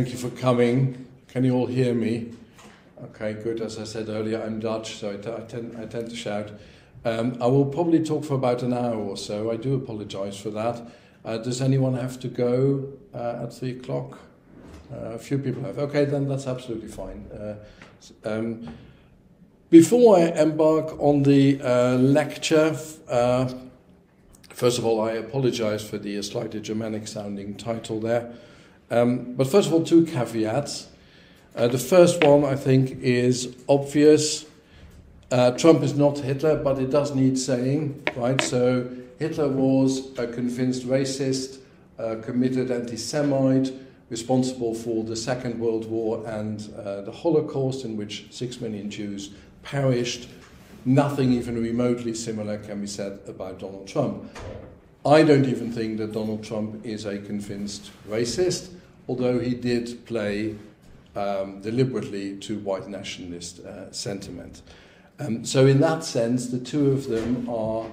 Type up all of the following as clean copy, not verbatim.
Thank you for coming. Can you all hear me? Okay, good. As I said earlier, I'm Dutch, so I tend to shout. I will probably talk for about an hour or so. I do apologize for that. Does anyone have to go at 3 o'clock? A few people have. Okay, then that's absolutely fine. Before I embark on the lecture, first of all, I apologize for the slightly Germanic-sounding title there. But first of all, two caveats. The first one, I think, is obvious. Trump is not Hitler, but it does need saying, right? So Hitler was a convinced racist, committed anti-Semite, responsible for the Second World War and the Holocaust, in which 6 million Jews perished. Nothing even remotely similar can be said about Donald Trump. I don't even think that Donald Trump is a convinced racist, although he did play deliberately to white nationalist sentiment. So in that sense, the two of them are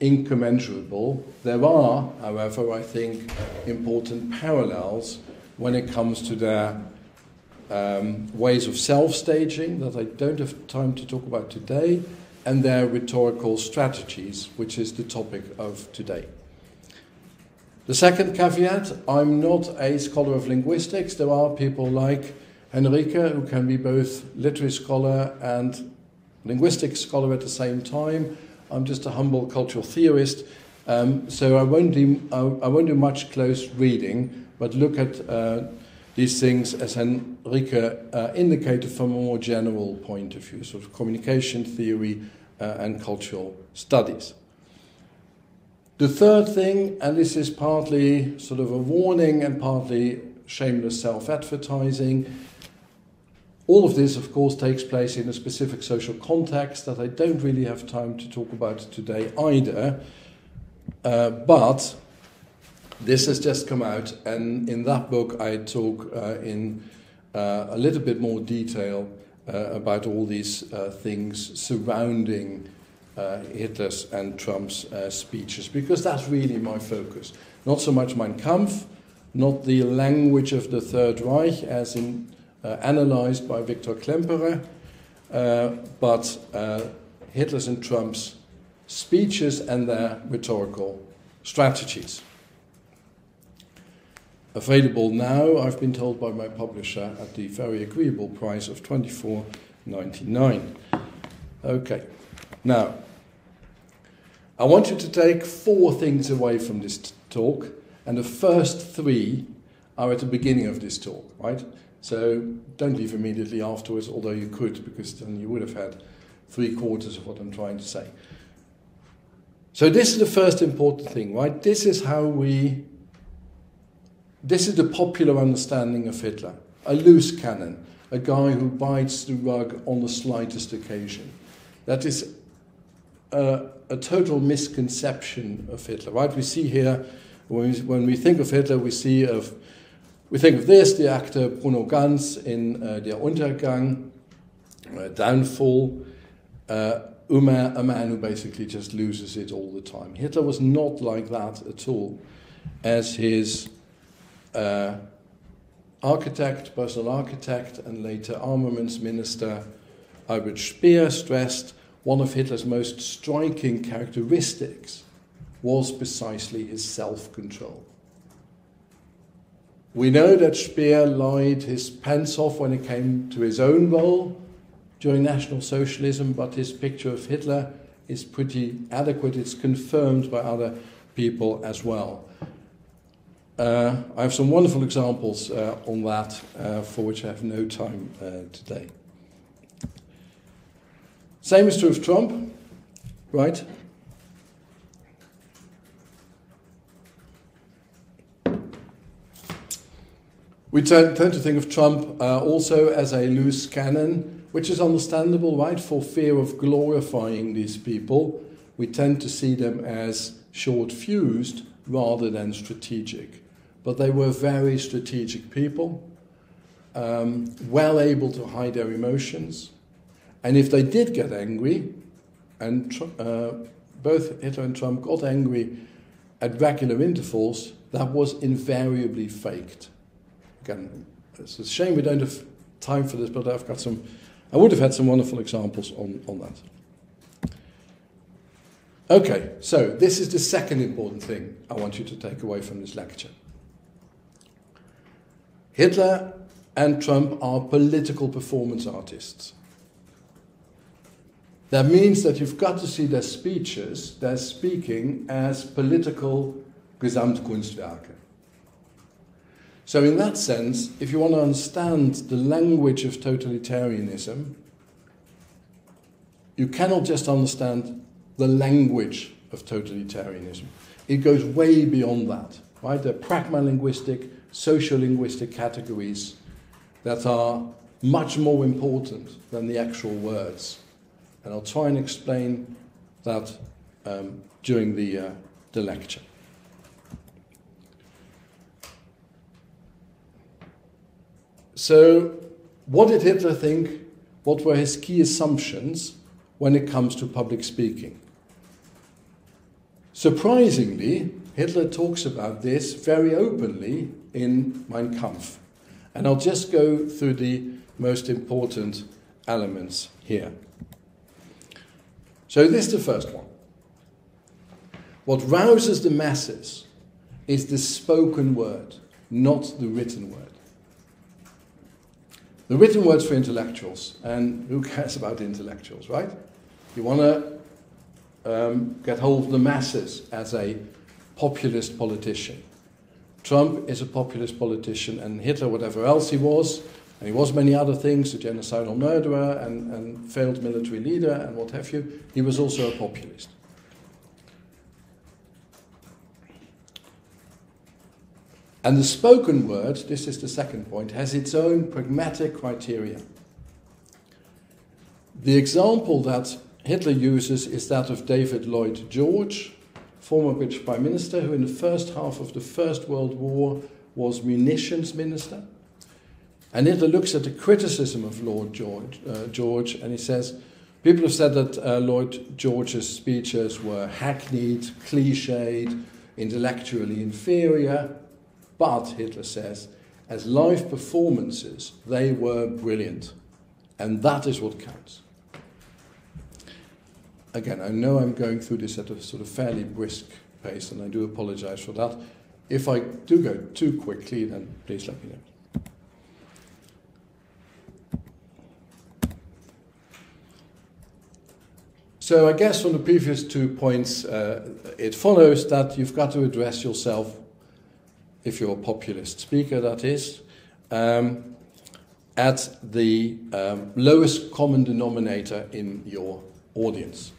incommensurable. There are, however, I think, important parallels when it comes to their ways of self-staging that I don't have time to talk about today, and their rhetorical strategies, which is the topic of today. The second caveat, I'm not a scholar of linguistics. There are people like Henrike, who can be both literary scholar and linguistic scholar at the same time. I'm just a humble cultural theorist, so I won't do much close reading, but look at these things, as Henrike indicated, from a more general point of view, sort of communication theory and cultural studies. The third thing, and this is partly sort of a warning and partly shameless self-advertising, all of this, of course, takes place in a specific social context that I don't really have time to talk about today either, but this has just come out, and in that book I talk in a little bit more detail about all these things surrounding Hitler's and Trump's speeches, because that's really my focus. Not so much Mein Kampf, not the language of the Third Reich as in analyzed by Viktor Klemperer, but Hitler's and Trump's speeches and their rhetorical strategies. Available now, I've been told by my publisher, at the very agreeable price of $24.99. Okay, now, I want you to take four things away from this talk, and the first three are at the beginning of this talk, right? So don't leave immediately afterwards, although you could, because then you would have had 3/4 of what I'm trying to say. So this is the first important thing, right? This is the popular understanding of Hitler, a loose cannon, a guy who bites the rug on the slightest occasion. That is a total misconception of Hitler, right? We see here, when we think of Hitler, we think of this, the actor Bruno Ganz in Der Untergang, Downfall, a man who basically just loses it all the time. Hitler was not like that at all, as his personal architect, and later armaments minister Albert Speer stressed, one of Hitler's most striking characteristics was precisely his self-control. We know that Speer lied his pants off when it came to his own role during National Socialism, but his picture of Hitler is pretty adequate. It's confirmed by other people as well. I have some wonderful examples on that, for which I have no time today. Same is true of Trump, right? We tend to think of Trump also as a loose cannon, which is understandable, right? For fear of glorifying these people, we tend to see them as short-fused rather than strategic. But they were very strategic people, well able to hide their emotions. And if they did get angry, and both Hitler and Trump got angry at regular intervals, that was invariably faked. Again, it's a shame we don't have time for this, but I've got some, I would have had some wonderful examples on that. Okay, so this is the second important thing I want you to take away from this lecture. Hitler and Trump are political performance artists. That means that you've got to see their speeches, their speaking, as political Gesamtkunstwerke. So in that sense, if you want to understand the language of totalitarianism, you cannot just understand the language of totalitarianism. It goes way beyond that, right? There are pragmalinguistic, sociolinguistic categories that are much more important than the actual words. And I'll try and explain that during the lecture. So, what did Hitler think? What were his key assumptions when it comes to public speaking? Surprisingly, Hitler talks about this very openly in Mein Kampf. And I'll just go through the most important elements here. So this is the first one. What rouses the masses is the spoken word, not the written word. The written word's for intellectuals, and who cares about intellectuals, right? You want to get hold of the masses as a populist politician. Trump is a populist politician, and Hitler, whatever else he was, and he was many other things, a genocidal murderer and failed military leader and what have you. He was also a populist. And the spoken word, this is the second point, has its own pragmatic criteria. The example that Hitler uses is that of David Lloyd George, former British Prime Minister, who in the first half of the First World War was munitions minister. And Hitler looks at the criticism of Lord George, and he says, people have said that Lloyd George's speeches were hackneyed, cliched, intellectually inferior, but, Hitler says, as live performances, they were brilliant. And that is what counts. Again, I know I'm going through this at a sort of fairly brisk pace, and I do apologize for that. If I do go too quickly, then please let me know. So I guess from the previous 2 points, it follows that you've got to address yourself, if you're a populist speaker that is, at the lowest common denominator in your audience.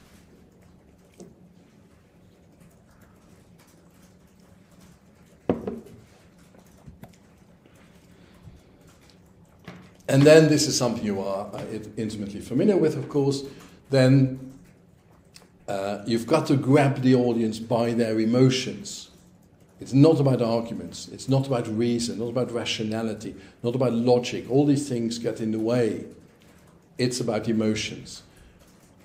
And then this is something you are intimately familiar with, of course, then you've got to grab the audience by their emotions. It's not about arguments, it's not about reason, not about rationality, not about logic. All these things get in the way. It's about emotions.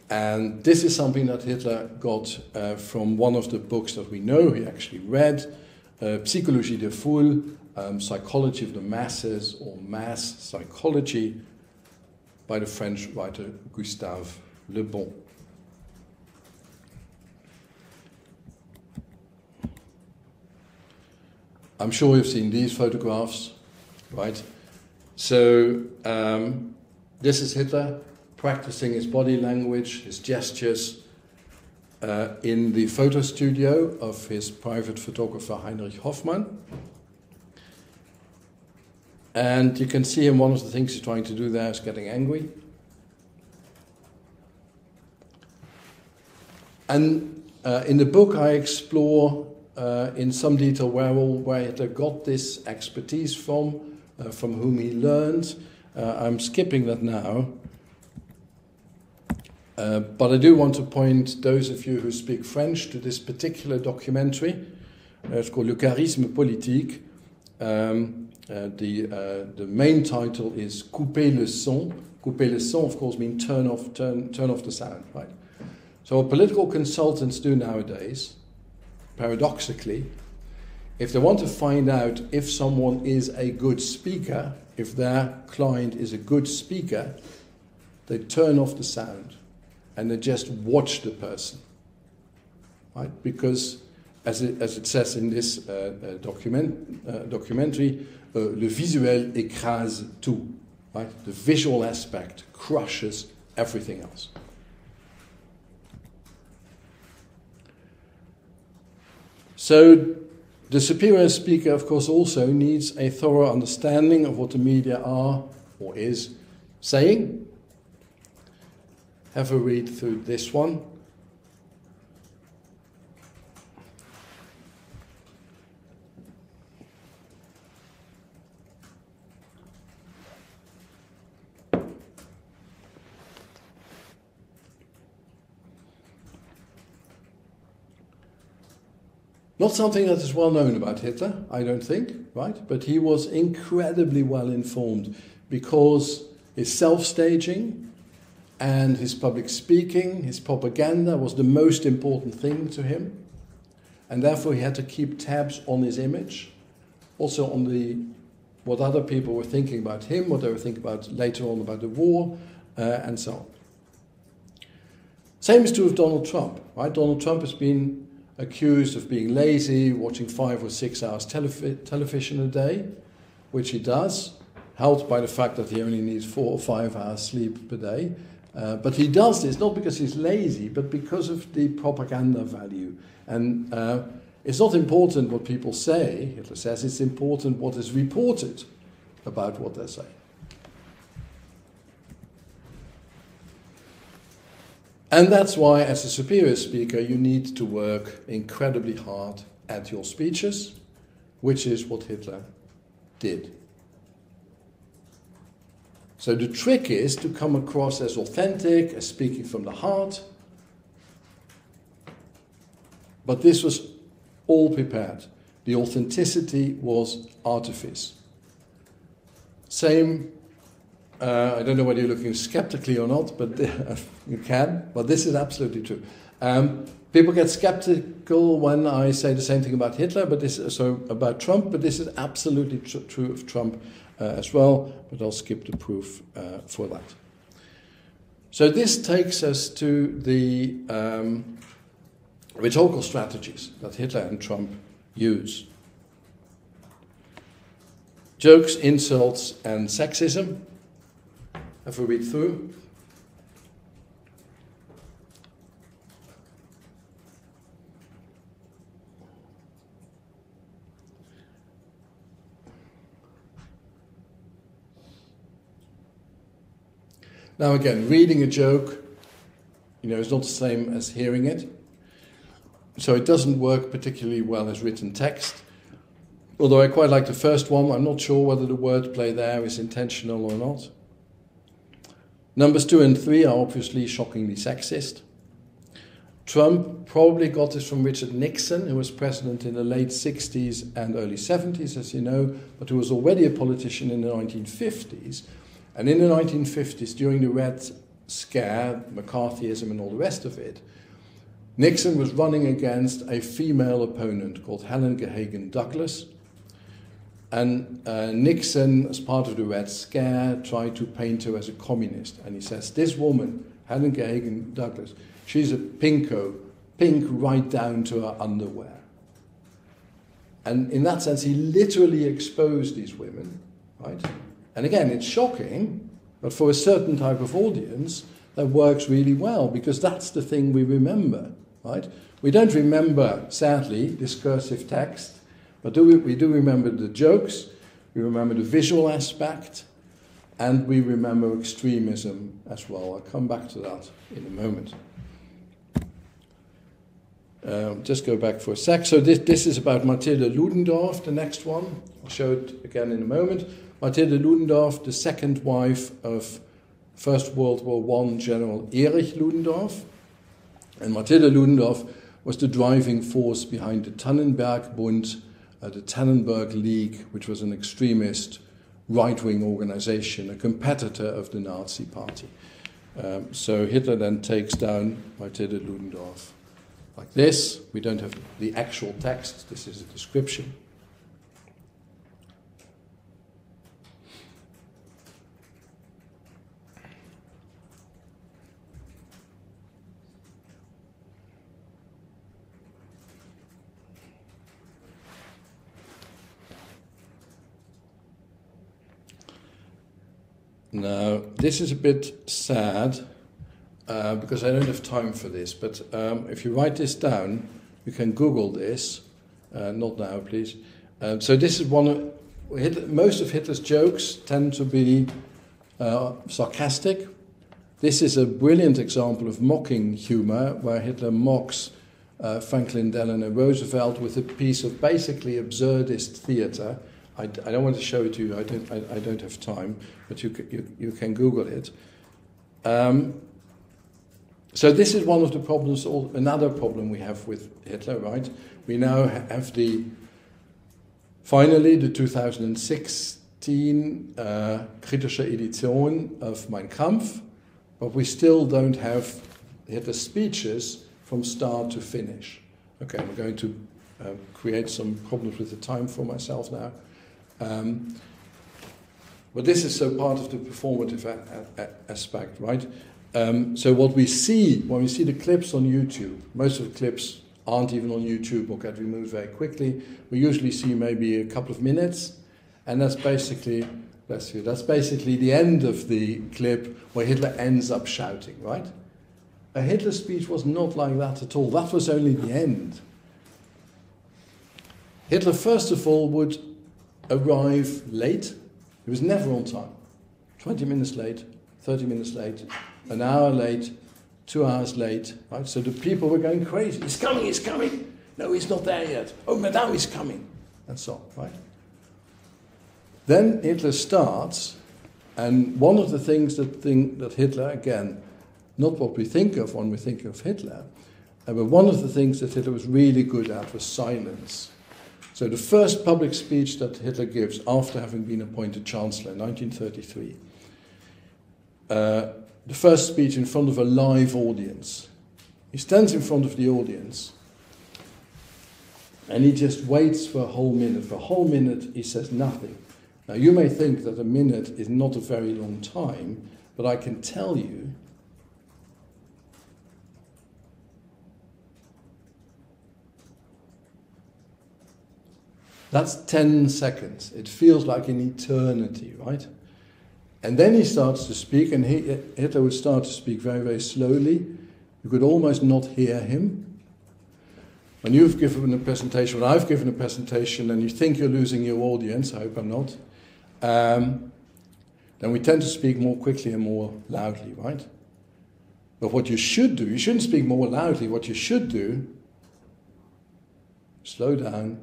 And this is something that Hitler got from one of the books that we know he actually read, Psychologie des Foules, Psychology of the Masses, or Mass Psychology, by the French writer Gustave Le Bon. I'm sure you've seen these photographs, right? So this is Hitler practicing his body language, his gestures in the photo studio of his private photographer Heinrich Hoffmann. And you can see him, one of the things he's trying to do there is getting angry. And in the book I explore in some detail where Hitler got this expertise from whom he learned. I'm skipping that now. But I do want to point those of you who speak French to this particular documentary. It's called Le Charisme Politique. The main title is Couper le Son. Couper le Son, of course, means turn off the sound, right? So what political consultants do nowadays, paradoxically, If they want to find out if someone is a good speaker, if their client is a good speaker, they turn off the sound and they just watch the person, right? Because, as it says in this documentary, le visuel écrase tout, right? The visual aspect crushes everything else. So the superior speaker, of course, also needs a thorough understanding of what the media are or is saying. Have a read through this one. Not something that is well known about Hitler, I don't think, right? But he was incredibly well informed because his self-staging and his public speaking, his propaganda was the most important thing to him. And therefore he had to keep tabs on his image, also on what other people were thinking about him, what they were thinking about later on about the war, and so on. Same is true of Donald Trump, right? Donald Trump has been accused of being lazy, watching 5 or 6 hours television a day, which he does, helped by the fact that he only needs 4 or 5 hours sleep per day. But he does this not because he's lazy, but because of the propaganda value. And it's not important what people say, Hitler says, it's important what is reported about what they're saying. And that's why, as a superior speaker, you need to work incredibly hard at your speeches, which is what Hitler did. So the trick is to come across as authentic, as speaking from the heart. But this was all prepared. The authenticity was artifice. Same. I don't know whether you're looking skeptically or not, but you can. But this is absolutely true. People get skeptical when I say the same thing about Hitler, but about Trump. But this is absolutely true of Trump as well. But I'll skip the proof for that. So this takes us to the rhetorical strategies that Hitler and Trump use: jokes, insults, and sexism. Have a read through. Now again, reading a joke, is not the same as hearing it. So it doesn't work particularly well as written text. Although I quite like the first one, I'm not sure whether the wordplay there is intentional or not. Numbers 2 and 3 are obviously shockingly sexist. Trump probably got this from Richard Nixon, who was president in the late 60s and early 70s, as you know, but who was already a politician in the 1950s. And in the 1950s, during the Red Scare, McCarthyism and all the rest of it, Nixon was running against a female opponent called Helen Gahagan Douglas. And Nixon, as part of the Red Scare, tried to paint her as a communist. And he says, this woman, Helen Gahagan Douglas, she's a pinko, pink right down to her underwear. And in that sense, he literally exposed these women, right? And again, it's shocking, but for a certain type of audience, that works really well, because that's the thing we remember, right? We don't remember, sadly, discursive text, but we do remember the jokes, we remember the visual aspect, and we remember extremism as well. I'll come back to that in a moment. Just go back for a sec. So this is about Mathilde Ludendorff, the next one. I'll show it again in a moment. Mathilde Ludendorff, the second wife of First World War I General Erich Ludendorff. And Mathilde Ludendorff was the driving force behind the Tannenberg Bund, the Tannenberg League, which was an extremist right-wing organization, a competitor of the Nazi Party. So Hitler then takes down Mathilde Ludendorff like this. We don't have the actual text, this is a description. Now, this is a bit sad because I don't have time for this, but if you write this down, you can Google this. Not now, please. So this is one of... most of Hitler's jokes tend to be sarcastic. This is a brilliant example of mocking humor, where Hitler mocks Franklin Delano Roosevelt with a piece of basically absurdist theater. I don't want to show it to you, I don't have time, but you can Google it. So this is one of the problems, another problem we have with Hitler, right? We now have the... Finally, the 2016 kritische Edition of Mein Kampf, but we still don't have Hitler's speeches from start to finish. Okay, I'm going to create some problems with the time for myself now. But this is so part of the performative aspect, right? So what we see, when we see the clips on YouTube, most of the clips aren't even on YouTube or get removed very quickly. We usually see maybe a couple of minutes, and that's basically, bless you, that's basically the end of the clip where Hitler ends up shouting, right? A Hitler speech was not like that at all. That was only the end. Hitler, first of all, would arrive late. He was never on time. 20 minutes late, 30 minutes late, an hour late, 2 hours late, right? So the people were going crazy. He's coming, he's coming. No, he's not there yet. Oh, madame, he's coming. And so on, right? Then Hitler starts, and one of the things that Hitler, again, not what we think of when we think of Hitler, but one of the things that Hitler was really good at was silence. So the first public speech that Hitler gives after having been appointed Chancellor in 1933, the first speech in front of a live audience. He stands in front of the audience and he just waits for a whole minute. For a whole minute he says nothing. Now you may think that a minute is not a very long time, but I can tell you that's 10 seconds. It feels like an eternity, right? And then he starts to speak, and Hitler would start to speak very, very slowly. You could almost not hear him. When you've given a presentation, when I've given a presentation, and you think you're losing your audience, I hope I'm not, then we tend to speak more quickly and more loudly, right? But what you should do, you shouldn't speak more loudly. What you should do, slow down,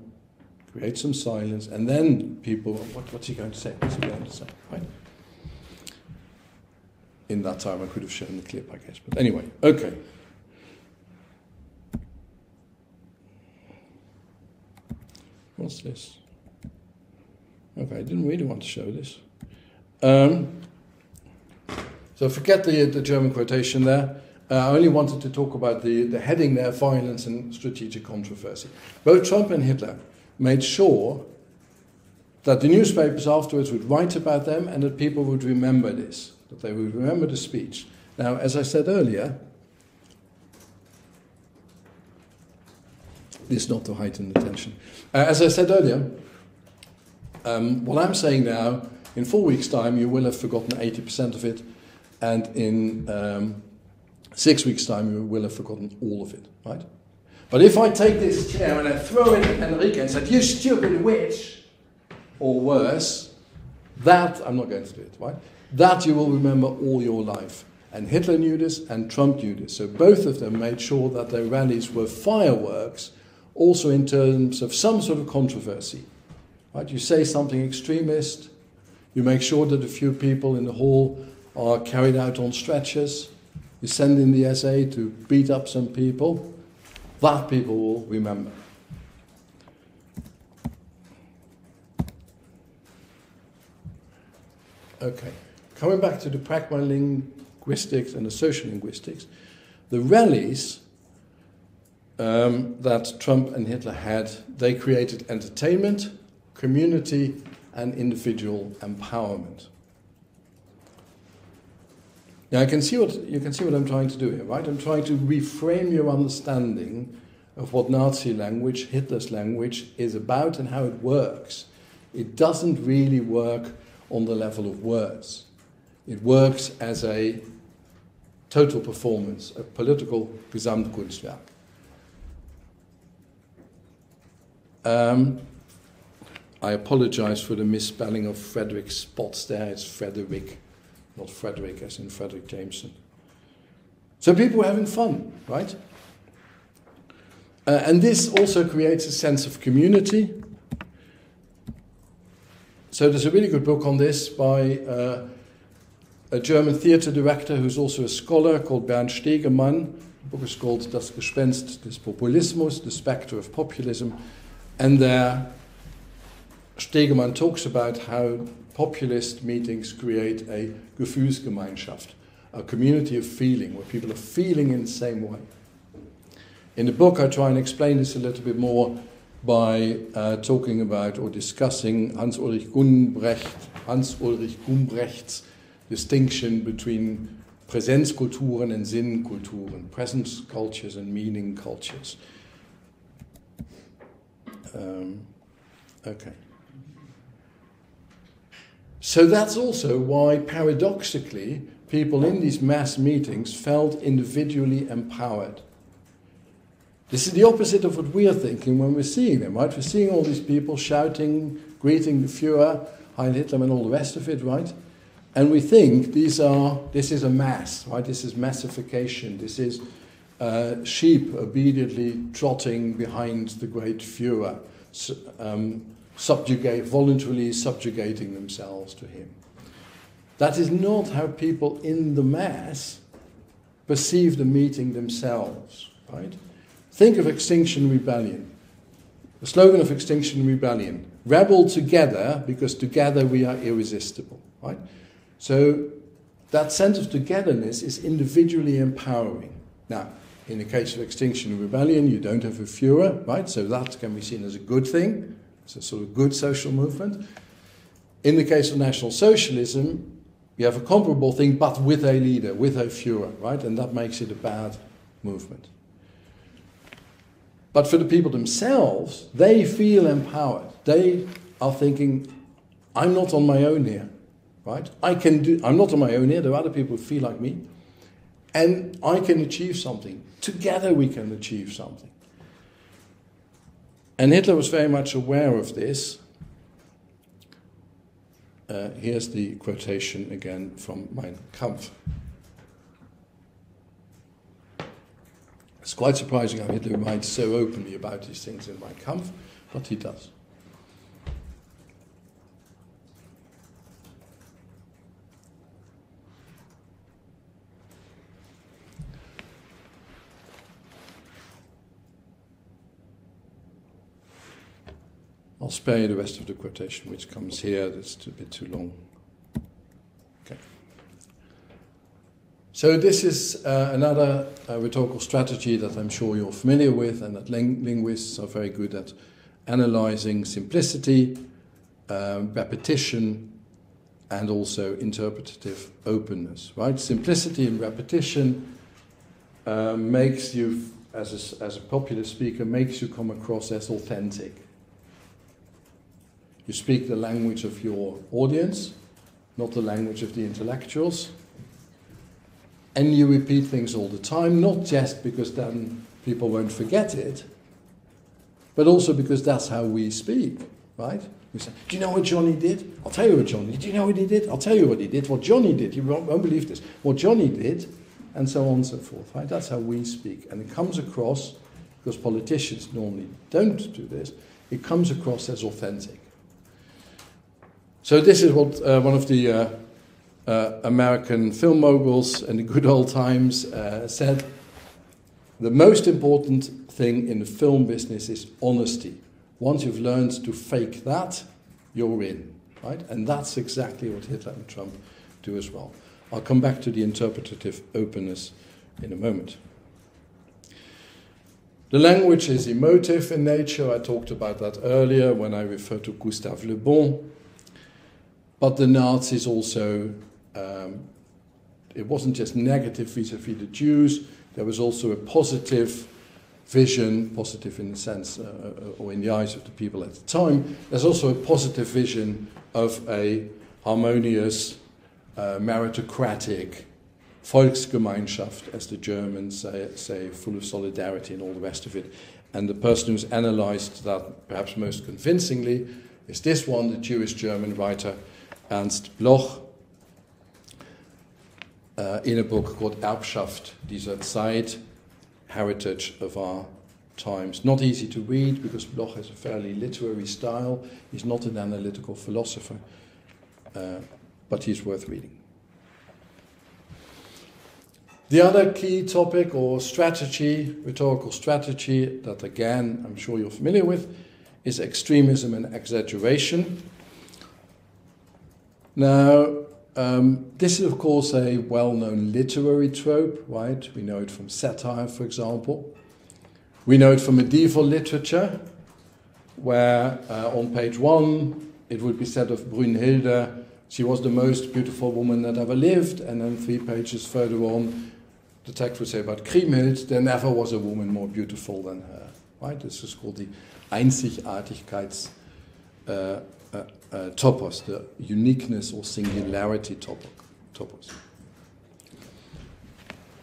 create some silence, and then people, what's he going to say? What's he going to say, right? In that time, I could have shown the clip, I guess. But anyway, okay. What's this? Okay, I didn't really want to show this. So forget the German quotation there. I only wanted to talk about the heading there, violence and strategic controversy. Both Trump and Hitler made sure that the newspapers afterwards would write about them and that people would remember this. That they would remember the speech. Now, as I said earlier, this is not to heighten the tension. As I said earlier, what I'm saying now, in 4 weeks' time, you will have forgotten 80% of it, and in 6 weeks' time, you will have forgotten all of it, right? But if I take this chair and I throw it at Henrike and say, you stupid witch, or worse, that, I'm not going to do it, right? That you will remember all your life. And Hitler knew this and Trump knew this. So both of them made sure that their rallies were fireworks, also in terms of some sort of controversy. Right? You say something extremist, you make sure that a few people in the hall are carried out on stretchers, you send in the SA to beat up some people, that people will remember. Okay. Coming back to the pragmalinguistics and the social linguistics, the rallies that Trump and Hitler had, they created entertainment, community, and individual empowerment. Now you can see what I'm trying to do here, right? I'm trying to reframe your understanding of what Nazi language, Hitler's language, is about and how it works. It doesn't really work on the level of words. It works as a total performance, a political Gesamtkunstwerk. I apologize for the misspelling of Frederick Spotts there. It's Frederick, not Frederick as in Frederick Jameson. So people were having fun, right? And this also creates a sense of community. So there's a really good book on this by a German theater director who's also a scholar called Bernd Stegemann. The book is called Das Gespenst des Populismus, The Spectre of Populism. And there Stegemann talks about how populist meetings create a Gefühlsgemeinschaft, a community of feeling, where people are feeling in the same way. In the book, I try and explain this a little bit more by talking about or discussing Hans-Ulrich Gumbrecht's distinction between Präsenzkulturen and Sinnkulturen, presence cultures and meaning cultures. Okay. So that's also why, paradoxically, people in these mass meetings felt individually empowered. This is the opposite of what we are thinking when we're seeing them, right? We're seeing all these people shouting, greeting the Führer, Heil Hitler and all the rest of it, right? And we think this is a mass, right? This is massification. This is sheep obediently trotting behind the great Führer, voluntarily subjugating themselves to him. That is not how people in the mass perceive the meeting themselves, right? Think of Extinction Rebellion. The slogan of Extinction Rebellion, rebel together because together we are irresistible, right? So that sense of togetherness is individually empowering. Now, in the case of Extinction Rebellion, you don't have a Führer, right? So that can be seen as a good thing. It's a sort of good social movement. In the case of National Socialism, you have a comparable thing, but with a leader, with a Führer, right? And that makes it a bad movement. But for the people themselves, they feel empowered. They are thinking, I'm not on my own here, right? I'm not on my own here. There are other people who feel like me. And I can achieve something. Together we can achieve something. And Hitler was very much aware of this. Here's the quotation again from Mein Kampf. It's quite surprising how Hitler writes so openly about these things in Mein Kampf, but he does. I'll spare you the rest of the quotation which comes here, that's a bit too long. So this is another rhetorical strategy that I'm sure you're familiar with and that linguists are very good at analyzing: simplicity, repetition, and also interpretative openness, right? Simplicity and repetition makes you, as a popular speaker, makes you come across as authentic. You speak the language of your audience, not the language of the intellectuals. And you repeat things all the time, not just because then people won't forget it, but also because that's how we speak, right? We say, do you know what Johnny did? I'll tell you what Johnny did. Do you know what he did? I'll tell you what he did. What Johnny did. You won't believe this. What Johnny did, and so on and so forth, right? That's how we speak. And it comes across, because politicians normally don't do this, it comes across as authentic. So this is what one of the... American film moguls in the good old times said, the most important thing in the film business is honesty. Once you've learned to fake that, you're in, right? And that's exactly what Hitler and Trump do as well. I'll come back to the interpretative openness in a moment. The language is emotive in nature. I talked about that earlier when I referred to Gustave Le Bon. But the Nazis also, it wasn't just negative vis-à-vis the Jews, there was also a positive vision, positive in the sense, or in the eyes of the people at the time, there's also a positive vision of a harmonious meritocratic Volksgemeinschaft, as the Germans say, full of solidarity and all the rest of it. And the person who's analyzed that perhaps most convincingly is this one, the Jewish German writer Ernst Bloch, in a book called Erbschaft dieser Zeit, Heritage of Our Times. Not easy to read because Bloch has a fairly literary style. He's not an analytical philosopher, but he's worth reading. The other key topic or strategy, rhetorical strategy, that again I'm sure you're familiar with, is extremism and exaggeration. Now, this is of course a well-known literary trope, right? We know it from satire, for example. We know it from medieval literature, where on page 1 it would be said of Brunhilde, she was the most beautiful woman that ever lived, and then 3 pages further on the text would say about Kriemhild, there never was a woman more beautiful than her, right? This is called the Einzigartigkeits topos, the uniqueness or singularity topos.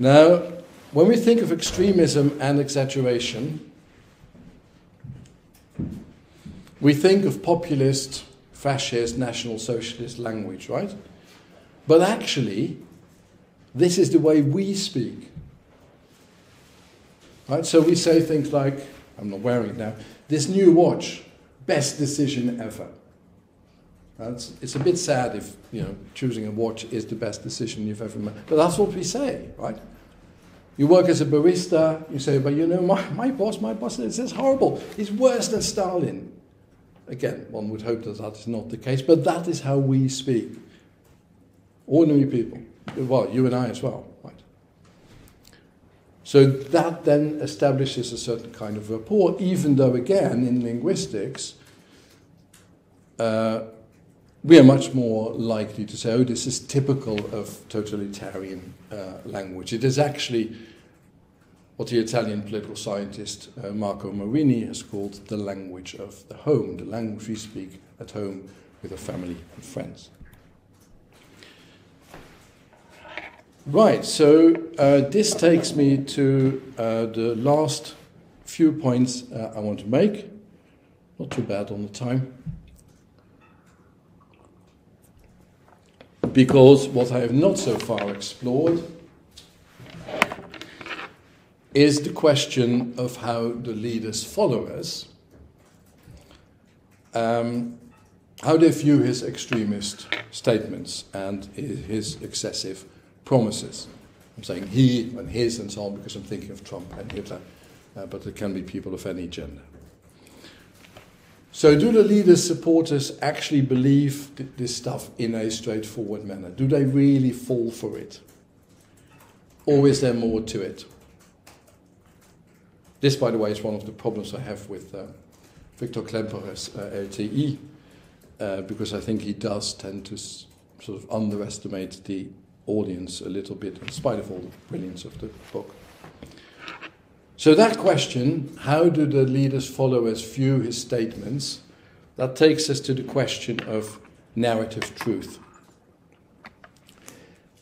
Now, when we think of extremism and exaggeration, we think of populist, fascist, national socialist language, right? But actually, this is the way we speak. Right? So we say things like, I'm not wearing it now, this new watch, best decision ever. It's a bit sad if, you know, choosing a watch is the best decision you've ever made. But that's what we say, right? You work as a barista, you say, but you know, my boss, this is horrible. He's worse than Stalin. Again, one would hope that that is not the case, but that is how we speak. Ordinary people. Well, you and I as well, right? So that then establishes a certain kind of rapport, even though, again, in linguistics, we are much more likely to say, oh, this is typical of totalitarian language. It is actually what the Italian political scientist Marco Marini has called the language of the home, the language we speak at home with our family and friends. Right, so this takes me to the last few points I want to make. Not too bad on the time. Because what I have not so far explored is the question of how the leader's followers, how they view his extremist statements and his excessive promises. I'm saying he and his and so on because I'm thinking of Trump and Hitler, but it can be people of any gender. So do the leaders' supporters actually believe this stuff in a straightforward manner? Do they really fall for it? Or is there more to it? This, by the way, is one of the problems I have with Viktor Klemperer's LTE, because I think he does tend to sort of underestimate the audience a little bit, in spite of all the brilliance of the book. So that question, how do the leader's followers view his statements, that takes us to the question of narrative truth.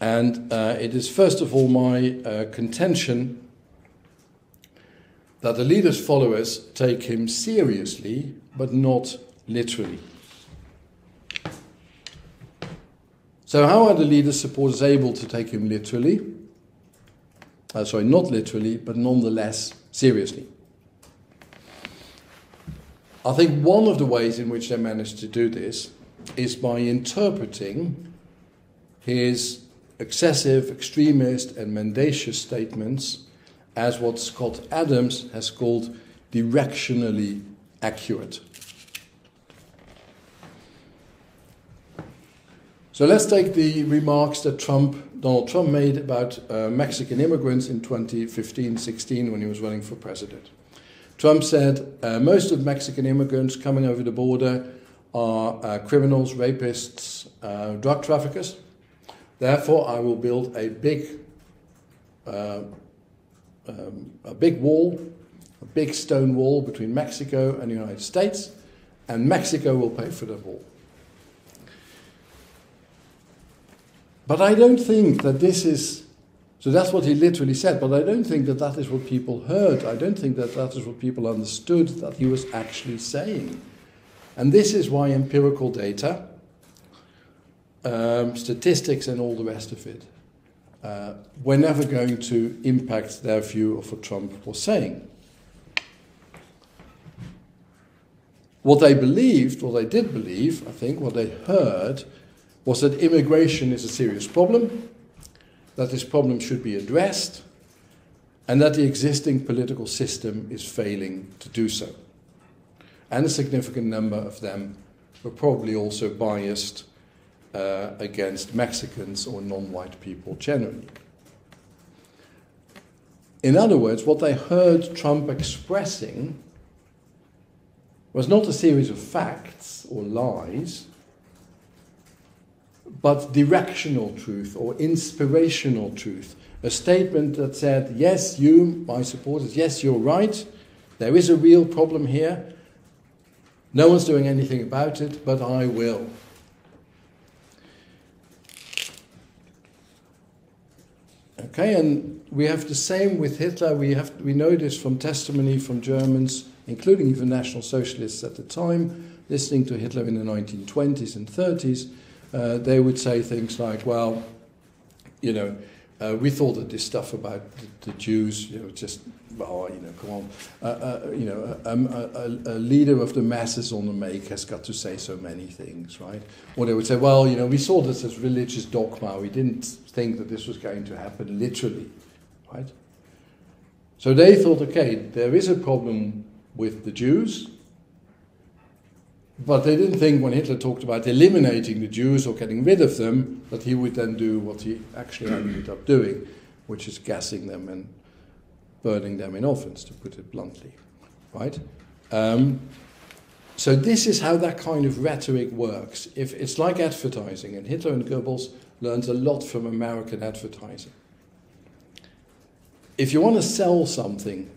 And it is first of all my contention that the leader's followers take him seriously, but not literally. So how are the leader's supporters able to take him literally? Sorry, not literally, but nonetheless seriously. I think one of the ways in which they manage to do this is by interpreting his excessive, extremist and mendacious statements as what Scott Adams has called directionally accurate. So let's take the remarks that Donald Trump made about Mexican immigrants in 2015-16 when he was running for president. Trump said, most of Mexican immigrants coming over the border are criminals, rapists, drug traffickers. Therefore, I will build a big stone wall between Mexico and the United States, and Mexico will pay for the wall. But I don't think that this is... So that's what he literally said, but I don't think that that is what people heard. I don't think that that is what people understood that he was actually saying. And this is why empirical data, statistics and all the rest of it, were never going to impact their view of what Trump was saying. What they believed, what they did believe, I think, what they heard, was that immigration is a serious problem, that this problem should be addressed, and that the existing political system is failing to do so. And a significant number of them were probably also biased against Mexicans or non-white people generally. In other words, what they heard Trump expressing was not a series of facts or lies, but directional truth or inspirational truth. A statement that said, yes, you, my supporters, yes, you're right, there is a real problem here, no one's doing anything about it, but I will. Okay, and we have the same with Hitler. We know this from testimony from Germans, including even National Socialists at the time, listening to Hitler in the 1920s and 30s. They would say things like, well, you know, we thought that this stuff about the Jews, you know, just, well, you know, come on, you know, a leader of the masses on the make has got to say so many things, right? Or they would say, well, you know, we saw this as religious dogma, we didn't think that this was going to happen literally, right? So they thought, okay, there is a problem with the Jews, but they didn't think when Hitler talked about eliminating the Jews or getting rid of them that he would then do what he actually ended up doing, which is gassing them and burning them in ovens, to put it bluntly, right? So this is how that kind of rhetoric works. If it's like advertising, and Hitler and Goebbels learned a lot from American advertising. If you want to sell something,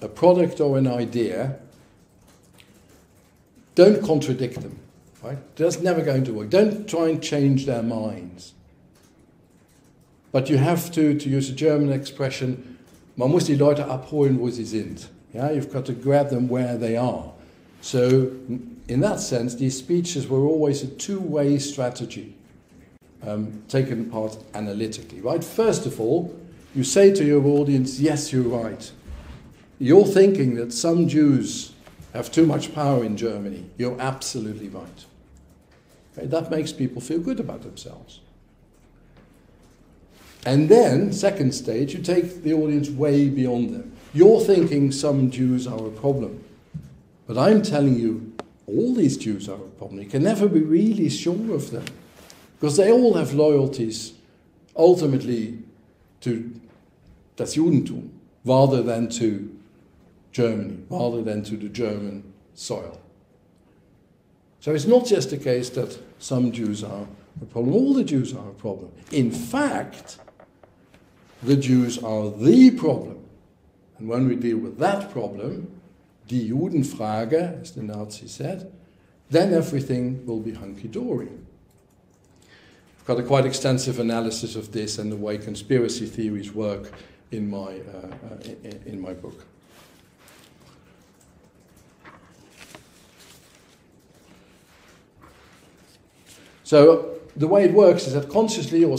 a product or an idea, don't contradict them, right? That's never going to work. Don't try and change their minds. But you have to use a German expression, man muss die Leute abholen, wo sie sind. Yeah, you've got to grab them where they are. So, in that sense, these speeches were always a two-way strategy, taken apart analytically, right? First of all, you say to your audience, yes, you're right. You're thinking that some Jews have too much power in Germany. You're absolutely right. Okay, that makes people feel good about themselves. And then, second stage, you take the audience way beyond them. You're thinking some Jews are a problem. But I'm telling you, all these Jews are a problem. You can never be really sure of them. Because they all have loyalties, ultimately, to das Judentum, rather than to Germany, rather than to the German soil. So it's not just the case that some Jews are a problem, all the Jews are a problem. In fact, the Jews are the problem. And when we deal with that problem, die Judenfrage, as the Nazis said, then everything will be hunky-dory. I've got a quite extensive analysis of this and the way conspiracy theories work in my book. So the way it works is that consciously or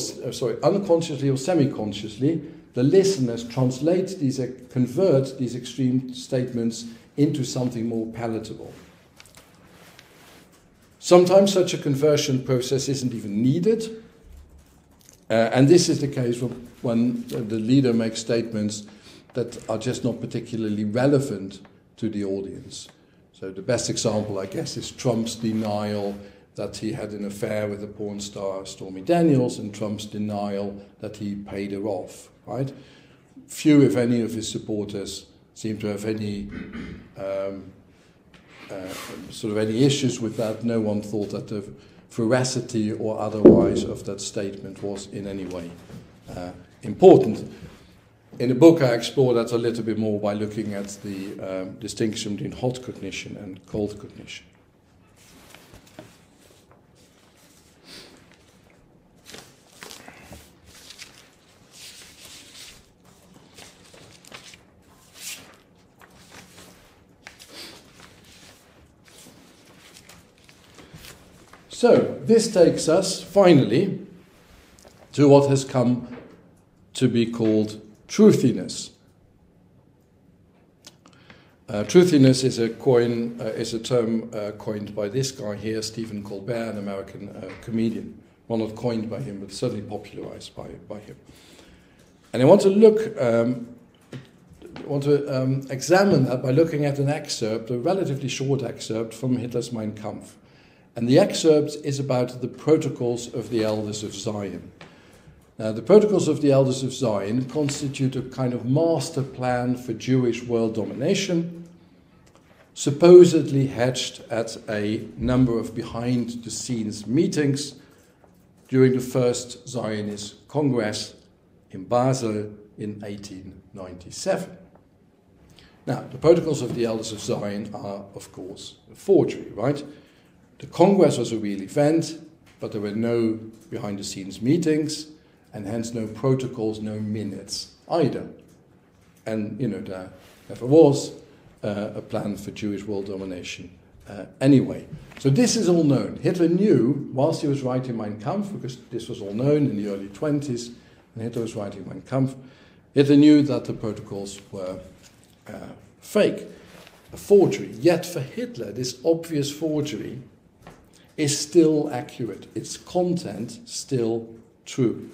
unconsciously or semi-consciously, the listeners translate these, convert these extreme statements into something more palatable. Sometimes such a conversion process isn't even needed, and this is the case when the leader makes statements that are just not particularly relevant to the audience. So the best example, I guess, is Trump's denial that he had an affair with the porn star Stormy Daniels, and Trump's denial that he paid her off, right? Few, if any, of his supporters seem to have any any issues with that. No one thought that the veracity or otherwise of that statement was in any way important. In the book I explore that a little bit more by looking at the distinction between hot cognition and cold cognition. So, this takes us, finally, to what has come to be called truthiness. Truthiness is a term coined by this guy here, Stephen Colbert, an American comedian. Well, not coined by him, but certainly popularized by him. And I want to look, examine that by looking at an excerpt, a relatively short excerpt from Hitler's Mein Kampf. And the excerpt is about the Protocols of the Elders of Zion. Now, the Protocols of the Elders of Zion constitute a kind of master plan for Jewish world domination, supposedly hatched at a number of behind-the-scenes meetings during the first Zionist Congress in Basel in 1897. Now, the Protocols of the Elders of Zion are, of course, a forgery, right? The Congress was a real event, but there were no behind-the-scenes meetings, and hence no protocols, no minutes either. And, you know, there never was a plan for Jewish world domination anyway. So this is all known. Hitler knew, whilst he was writing Mein Kampf, because this was all known in the early 1920s, and Hitler was writing Mein Kampf, Hitler knew that the protocols were fake, a forgery. Yet for Hitler, this obvious forgery is still accurate. Its content still true.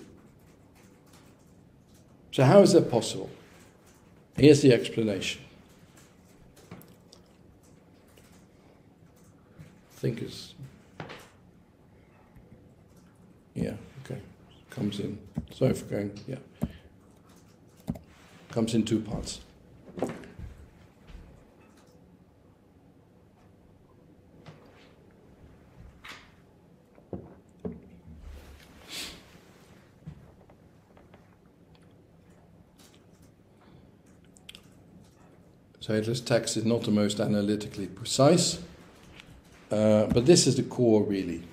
So how is that possible? Here's the explanation. I think it's... Yeah, okay. Comes in. Sorry for going... Yeah. Comes in two parts. So Hitler's text is not the most analytically precise, but this is the core, really.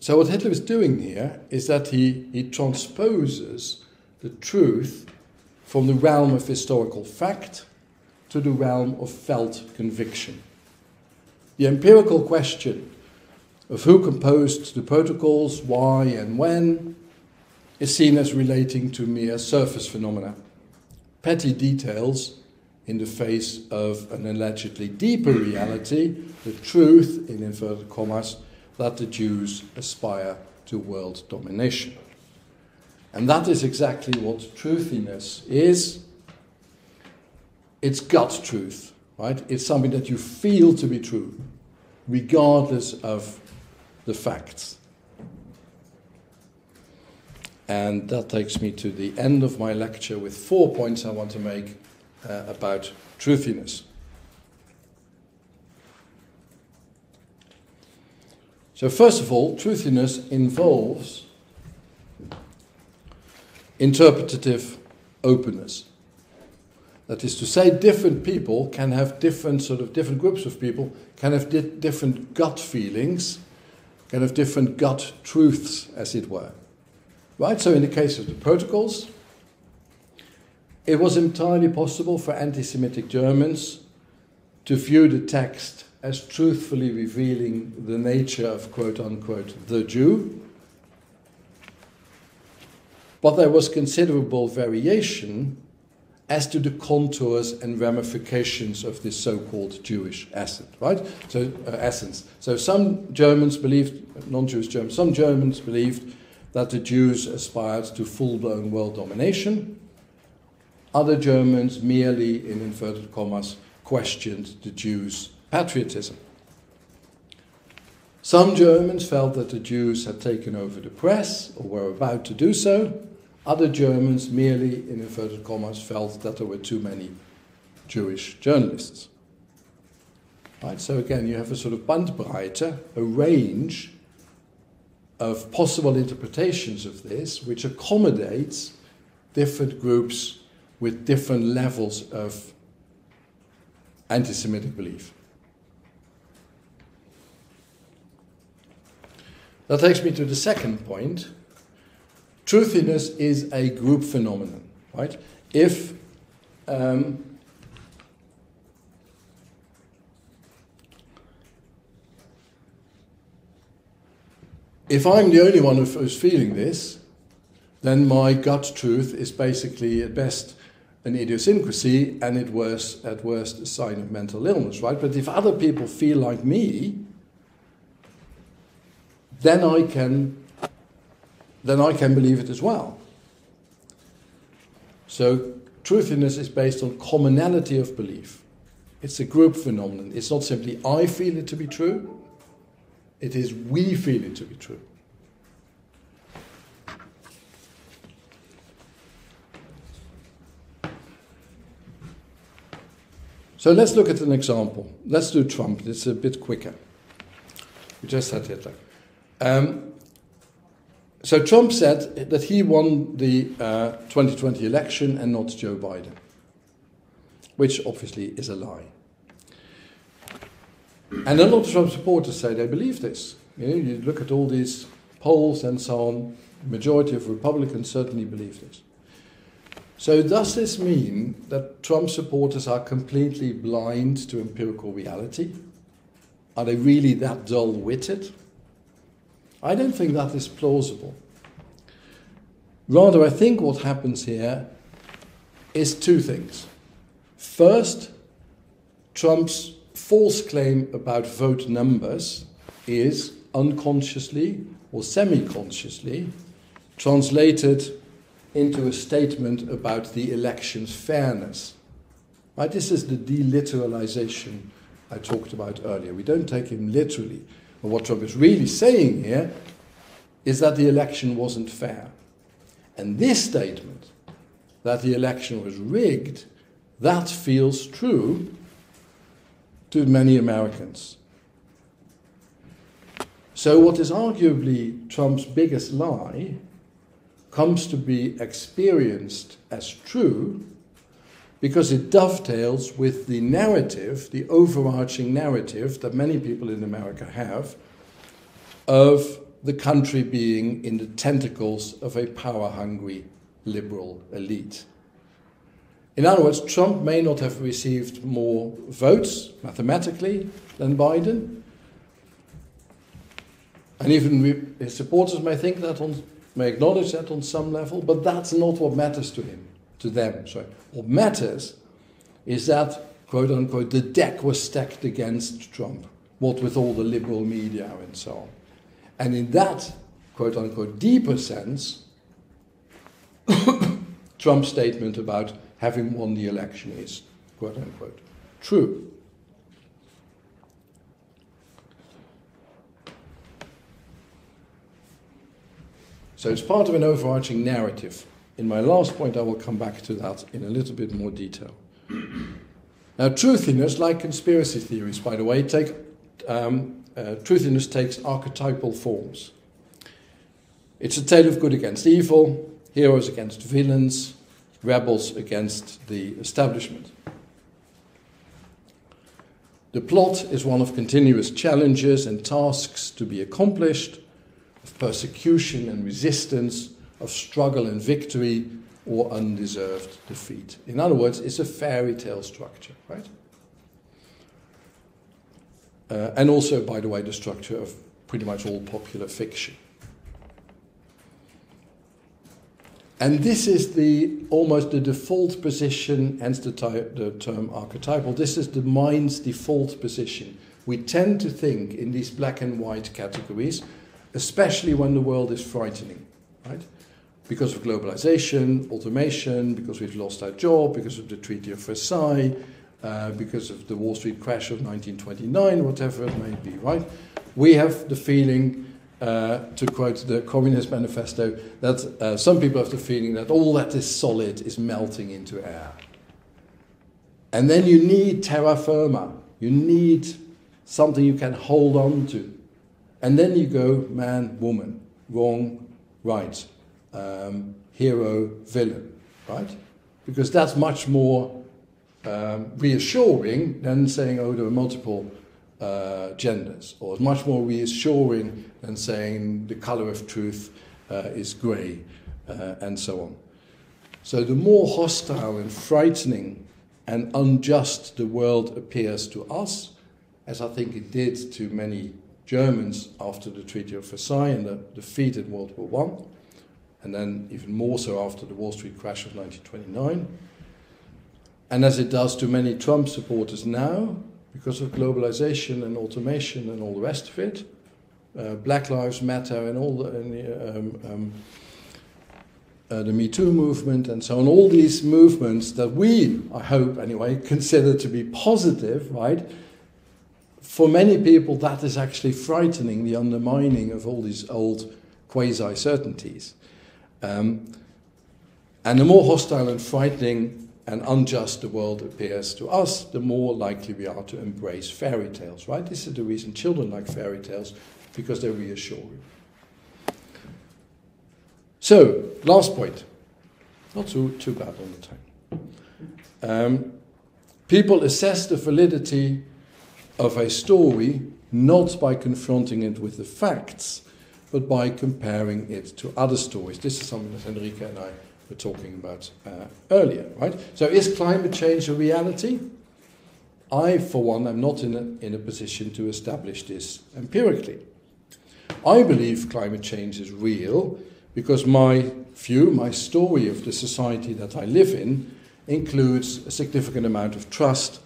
So what Hitler is doing here is that he transposes the truth from the realm of historical fact to the realm of felt conviction. The empirical question of who composed the protocols, why and when, is seen as relating to mere surface phenomena, petty details in the face of an allegedly deeper reality, the truth, in inverted commas, that the Jews aspire to world domination. And that is exactly what truthiness is. It's gut truth, right? It's something that you feel to be true, regardless of the facts. And that takes me to the end of my lecture with 4 points I want to make about truthiness. So first of all, truthiness involves interpretative openness. That is to say, different people can have different groups of people can have different gut feelings, can have different gut truths, as it were. Right? So in the case of the protocols, it was entirely possible for anti-Semitic Germans to view the text as truthfully revealing the nature of, quote-unquote, the Jew. But there was considerable variation as to the contours and ramifications of this so-called Jewish essence, right? So, some Germans believed, non-Jewish Germans, some Germans believed that the Jews aspired to full-blown world domination. Other Germans merely, in inverted commas, questioned the Jews' patriotism. Some Germans felt that the Jews had taken over the press, or were about to do so. Other Germans merely, in inverted commas, felt that there were too many Jewish journalists. Right, so again, you have a sort of Bandbreite, a range of possible interpretations of this, which accommodates different groups with different levels of anti-Semitic belief. That takes me to the second point. Truthiness is a group phenomenon, right? If if I'm the only one who's feeling this, then my gut truth is basically at best an idiosyncrasy and at worst a sign of mental illness, right? But if other people feel like me, then I can believe it as well. So truthiness is based on commonality of belief. It's a group phenomenon. It's not simply I feel it to be true. It is we feel it to be true. So let's look at an example. Let's do Trump. It's a bit quicker. We just had Hitler. So Trump said that he won the 2020 election and not Joe Biden, which obviously is a lie. And a lot of Trump supporters say they believe this. You know, you look at all these polls and so on, the majority of Republicans certainly believe this. So does this mean that Trump supporters are completely blind to empirical reality? Are they really that dull-witted? I don't think that is plausible. Rather, I think what happens here is two things. First, Trump's false claim about vote numbers is unconsciously or semi-consciously translated into a statement about the election's fairness. Right? This is the deliteralization I talked about earlier. We don't take him literally. But what Trump is really saying here is that the election wasn't fair. And this statement, that the election was rigged, that feels true to many Americans. So what is arguably Trump's biggest lie comes to be experienced as true because it dovetails with the narrative, the overarching narrative that many people in America have of the country being in the tentacles of a power-hungry liberal elite. In other words, Trump may not have received more votes, mathematically, than Biden. And even his supporters may acknowledge that on some level, but that's not what matters to him, to them. Sorry. What matters is that, quote unquote, the deck was stacked against Trump, what with all the liberal media and so on. And in that, quote unquote, deeper sense, Trump's statement about having won the election is, quote unquote, true. So it's part of an overarching narrative. In my last point, I will come back to that in a little bit more detail. Now, truthiness, like conspiracy theories, by the way, takes archetypal forms. It's a tale of good against evil, heroes against villains, rebels against the establishment. The plot is one of continuous challenges and tasks to be accomplished, of persecution and resistance, of struggle and victory, or undeserved defeat. In other words, it's a fairy tale structure, right? And also, by the way, the structure of pretty much all popular fiction. And this is almost the default position, hence the term archetypal. This is the mind's default position. We tend to think in these black and white categories, especially when the world is frightening, right? Because of globalization, automation, because we've lost our job, because of the Treaty of Versailles, because of the Wall Street crash of 1929, whatever it may be, right? We have the feeling, to quote the Communist Manifesto, that some people have the feeling that all that is solid is melting into air. And then you need terra firma. You need something you can hold on to. And then you go man, woman, wrong, right, hero, villain, right? Because that's much more reassuring than saying, oh, there are multiple genders, or much more reassuring than saying the color of truth is gray, and so on. So the more hostile and frightening and unjust the world appears to us, as I think it did to many Germans after the Treaty of Versailles and the defeat in World War I, and then even more so after the Wall Street crash of 1929, and as it does to many Trump supporters now, because of globalization and automation and all the rest of it, Black Lives Matter and all the Me Too movement and so on, all these movements that we, I hope anyway, consider to be positive, right? For many people, that is actually frightening, the undermining of all these old quasi-certainties. And the more hostile and frightening and unjust the world appears to us, the more likely we are to embrace fairy tales, right? This is the reason children like fairy tales, because they're reassuring. So, last point, not too bad on the time. People assess the validity of a story not by confronting it with the facts, but by comparing it to other stories. This is something that Henrike and I were talking about earlier, right? So is climate change a reality? I, for one, am not in a position to establish this empirically. I believe climate change is real, because my view, my story of the society that I live in, includes a significant amount of trust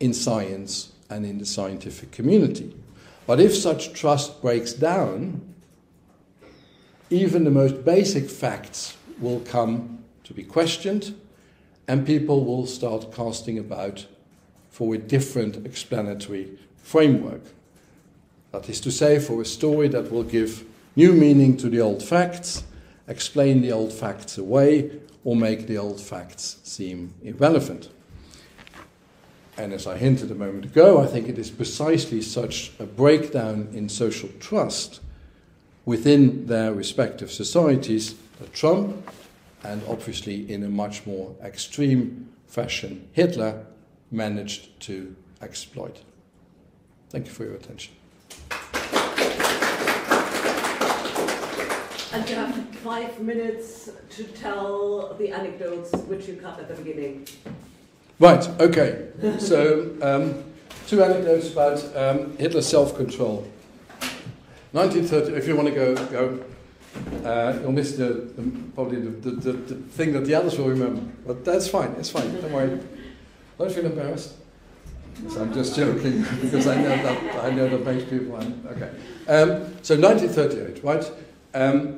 in science and in the scientific community. But if such trust breaks down, even the most basic facts will come to be questioned, and people will start casting about for a different explanatory framework. That is to say, for a story that will give new meaning to the old facts, explain the old facts away, or make the old facts seem irrelevant. And as I hinted a moment ago, I think it is precisely such a breakdown in social trust within their respective societies that Trump, and obviously in a much more extreme fashion, Hitler, managed to exploit. Thank you for your attention. And you have 5 minutes to tell the anecdotes which you cut at the beginning. Right, okay. So, 2 anecdotes about Hitler's self-control. 1930, if you want to go. You'll miss probably the thing that the others will remember. But that's fine, it's fine, don't worry. Don't feel embarrassed. So I'm just joking, because I know that makes people... Okay. So 1938, right?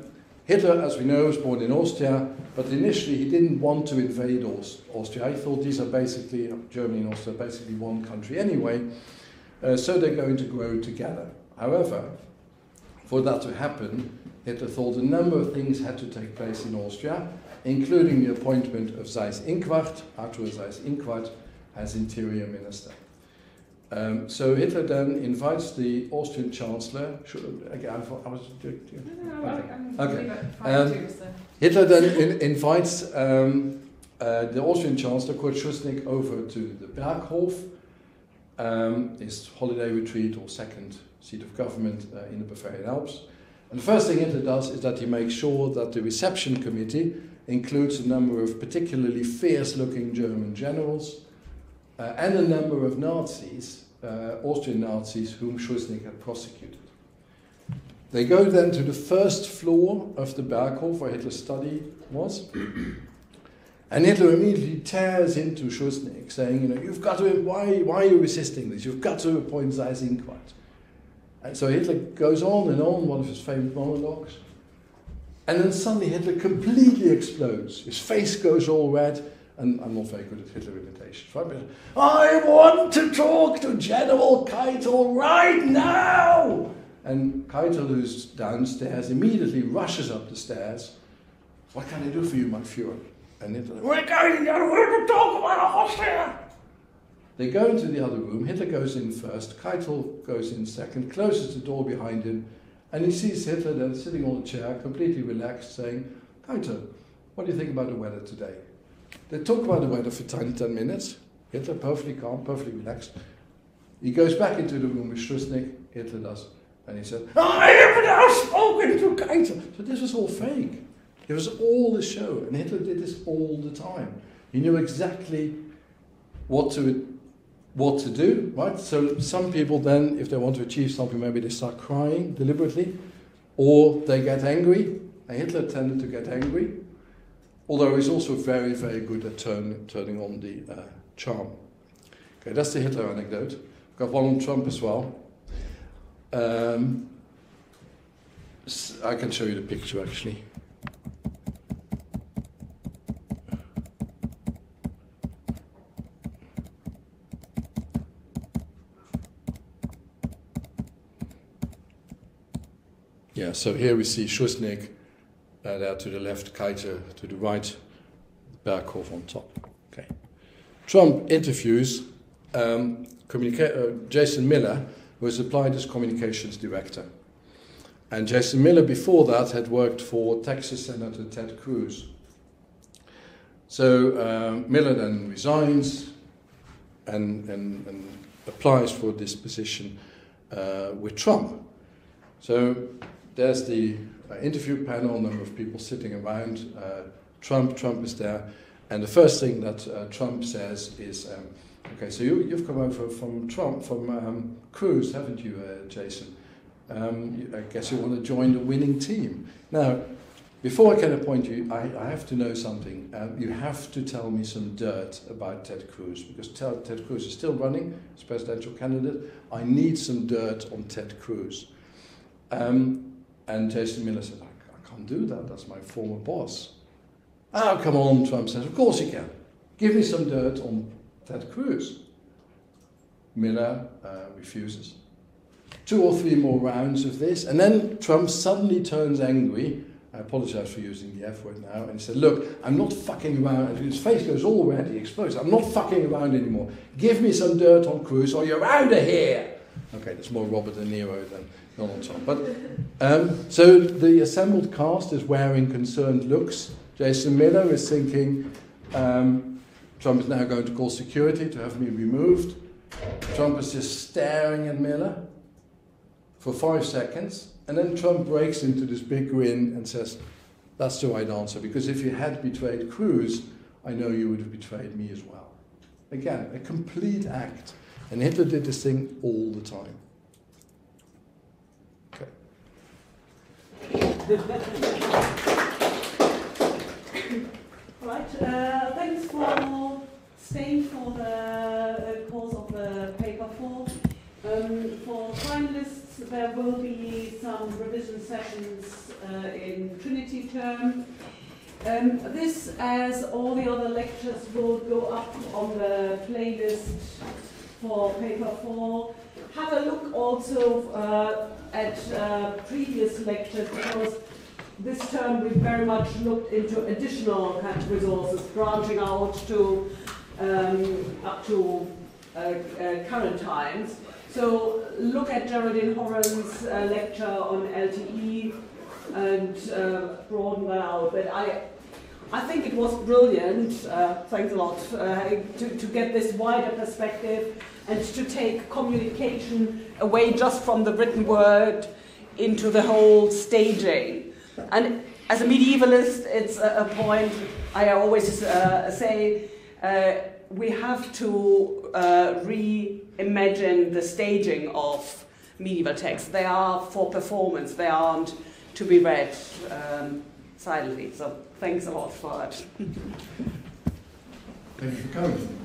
Hitler, as we know, was born in Austria, but initially he didn't want to invade Austria. He thought these are basically, Germany and Austria, basically one country anyway, so they're going to grow together. However, for that to happen, Hitler thought a number of things had to take place in Austria, including the appointment of Seyss-Inquart, Arthur Seyss-Inquart, as interior minister. So Hitler then invites the Austrian Chancellor. Hitler then invites the Austrian Chancellor, Kurt Schuschnigg, over to the Berghof, his holiday retreat or second seat of government in the Bavarian Alps. And the first thing Hitler does is that he makes sure that the reception committee includes a number of particularly fierce-looking German generals and a number of Nazis, Austrian Nazis, whom Schuschnigg had prosecuted. They go then to the first floor of the Berghof, where Hitler's study was, and Hitler immediately tears into Schuschnigg, saying, you know, you've got to, why are you resisting this? You've got to appoint Seyss-Inquart. And so Hitler goes on and on, one of his famous monologues, and then suddenly Hitler completely explodes. His face goes all red. And I'm not very good at Hitler imitations, right? But I want to talk to General Keitel right now! And Keitel, who's downstairs, immediately rushes up the stairs. What can I do for you, my Führer? And Hitler, we're going to talk about Austria! They go into the other room. Hitler goes in first, Keitel goes in second, closes the door behind him, and he sees Hitler then sitting on a chair, completely relaxed, saying, Keitel, what do you think about the weather today? They talk, by the way, for 10 minutes. Hitler perfectly calm, perfectly relaxed. He goes back into the room with Schussnick, Hitler does, and he said, I have now spoken to Keitel. So this was all fake. It was all the show, and Hitler did this all the time. He knew exactly what to do, right? So some people then, if they want to achieve something, maybe they start crying deliberately, or they get angry, and Hitler tended to get angry, although he's also very, very good at turning on the charm. Okay, that's the Hitler anecdote. I've got one on Trump as well. I can show you the picture, actually. Yeah, so here we see Schussnick, there to the left, Keitel to the right, Berghof on top. Okay. Trump interviews Jason Miller, who was applied as communications director. And Jason Miller, before that, had worked for Texas Senator Ted Cruz. So Miller then resigns and applies for this position with Trump. So there's the interview panel, number of people sitting around. Trump is there. And the first thing that Trump says is, okay, so you've come over from Cruz, haven't you, Jason? I guess you want to join the winning team. Now, before I can appoint you, I have to know something. You have to tell me some dirt about Ted Cruz, because Ted Cruz is still running as presidential candidate. I need some dirt on Ted Cruz. And Jason Miller said, I can't do that, that's my former boss. Oh, come on, Trump says, of course you can. Give me some dirt on Ted Cruz. Miller refuses. 2 or 3 more rounds of this, and then Trump suddenly turns angry. I apologize for using the F word now, and he said, look, I'm not fucking around. And his face goes all red, he explodes. I'm not fucking around anymore. Give me some dirt on Cruz or you're out of here. Okay, that's more Robert De Niro than Donald Trump. But, so the assembled cast is wearing concerned looks. Jason Miller is thinking, Trump is now going to call security to have me removed. Trump is just staring at Miller for 5 seconds, and then Trump breaks into this big grin and says, that's the right answer, because if you had betrayed Cruz, I know you would have betrayed me as well. Again, a complete act. And Hitler did this thing all the time. Okay. Right, thanks for staying for the course of the paper 4. For finalists, there will be some revision sessions in Trinity term. This, as all the other lectures, will go up on the playlist for paper 4. Have a look also at previous lectures, because this term we've very much looked into additional kind of resources, branching out to up to current times. So look at Geraldine Horan's lecture on LTE and broaden that out. But I think it was brilliant. Thanks a lot to get this wider perspective and to take communication away just from the written word into the whole staging. And as a medievalist, it's a point I always say, we have to reimagine the staging of medieval texts. They are for performance, they aren't to be read silently. So thanks a lot for that. Thank you for coming.